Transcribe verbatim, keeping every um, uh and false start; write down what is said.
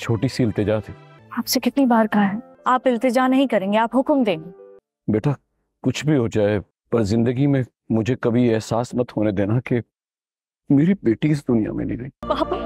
छोटी सी इल्तिजा थी। आपसे कितनी बार कहा है आप इल्तिजा नहीं करेंगे, आप हुक्म देंगे। बेटा कुछ भी हो जाए पर जिंदगी में मुझे कभी एहसास मत होने देना कि मेरी बेटी इस दुनिया में नहीं रही।